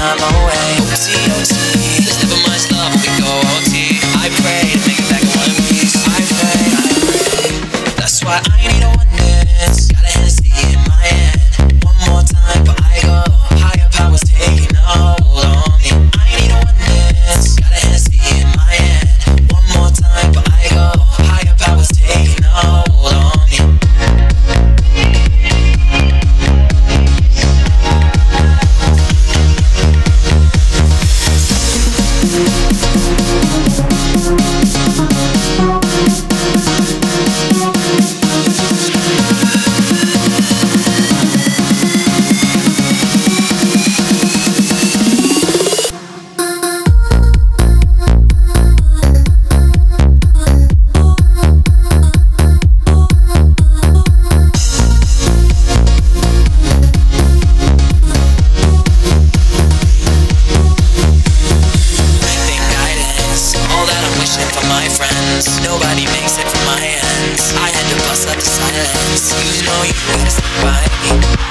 I'm away. OT, let's never mind stuff, we go OT. I pray to make it back in one piece. I pray. That's why I need a one dance. Got a Hennessy in my hand. One more time, but I go. Higher powers taking a hold on me. I need a one dance. Got a Hennessy in my hand. One more time, but I go. Higher powers taking a hold on me. Nobody makes it from my hands. I had to bust up the silence. You know you better stop by me.